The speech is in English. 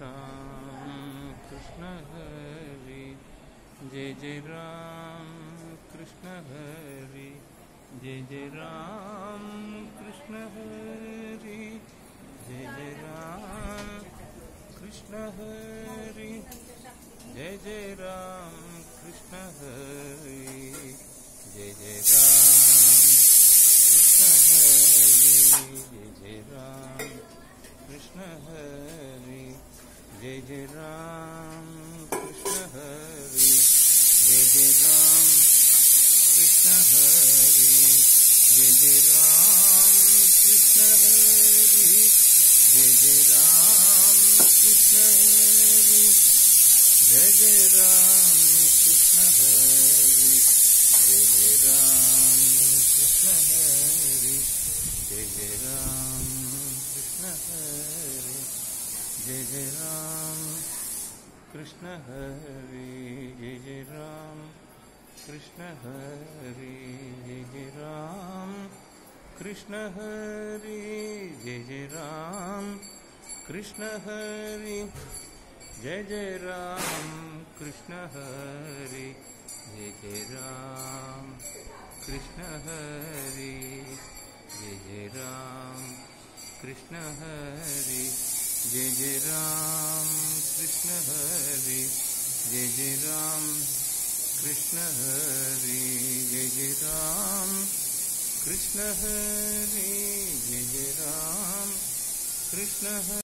Ram Krishna Hari Jai Jai Ram Krishna Hari Jai Jai Ram Krishna Hari Jai Jai Ram Krishna Hari Jai Jai Ram Krishna Hari Jai Jai Ram Krishna Hari Jai Jai Ram Krishna Hari Jai Jai Ram Krishna Hari Jai Jai Ram Krishna Hari Jai Jai Ram Krishna Hari Jai Jai Ram Krishna Hari Jai Jai Ram Krishna Hari Jai Jai Ram Krishna Hari Jai Jai Ram Jai Jai Ram Krishna Hari Jai Jai Ram Krishna Hari Jai Jai Ram Krishna Hari Jai Jai Ram Krishna Hari Jai Jai Ram Krishna Hari Jai Jai Ram Krishna Hari Jai Jai Ram Krishna Hari Jai Jai Ram Krishna Hari Jai Jai Ram Krishna Hari Jai Jai Ram Krishna Hari Jai Jai Ram Krishna Hari